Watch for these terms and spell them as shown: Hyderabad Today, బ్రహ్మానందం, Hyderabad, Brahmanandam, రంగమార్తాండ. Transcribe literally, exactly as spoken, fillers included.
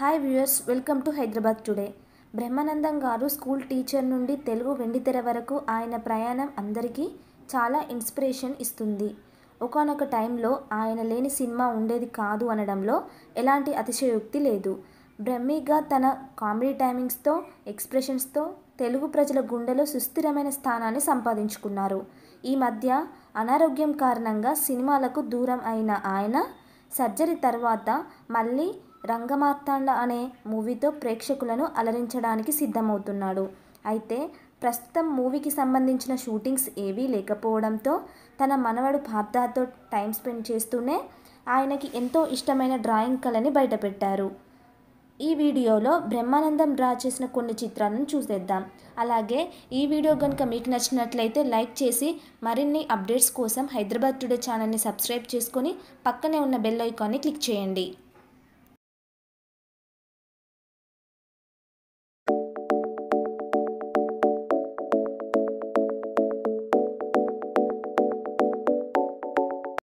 High viewers welcome to Hyderabad today. Brahmanandam garu school teacher నుండి తెలుగు వెండితెర వరకు ఆయన ప్రయాణం అందరికీ చాలా ఇన్స్పిరేషన్ ఇస్తుంది। ఒకానొక టైంలో ఆయన లేని సినిమా ఉండేది కాదు అనడంలో ఎలాంటి అతిశయోక్తి లేదు। బ్రహ్మిగా తన కామెడీ టైమింగ్స్ తో ఎక్స్‌ప్రెషన్స్ తో తెలుగు ప్రజల గుండెలో సుస్థిరమైన స్థానాన్ని సంపాదించుకున్నారు। ఈ మధ్య అనారోగ్యం కారణంగా సినిమాలకు దూరం అయిన ఆయన సర్జరీ తర్వాత మళ్ళీ రంగమార్తాండ అనే మూవీతో ప్రేక్షకులను అలరించడానికి సిద్ధమవుతున్నాడు। అయితే ప్రస్తుతం మూవీకి సంబంధించిన షూటింగ్స్ ఏవీ లేకపోవడంతో తన మనవడు భార్తతో టైం స్పెండ్ చేస్తూనే ఆయనకి ఎంతో ఇష్టమైన డ్రాయింగ్ కళని బయటపెట్టారు। ఈ వీడియోలో బ్రహ్మానందం డ్రా చేసిన కొన్ని చిత్రాలను చూసేద్దాం। అలాగే ఈ వీడియో గనుక మీకు నచ్చినట్లయితే లైక్ చేసి మరిన్ని అప్డేట్స్ కోసం హైదరాబాద్ టుడే ఛానల్ని సబ్స్క్రైబ్ చేసుకొని పక్కనే ఉన్న బెల్ ఐకాన్ని క్లిక్ చేయండి।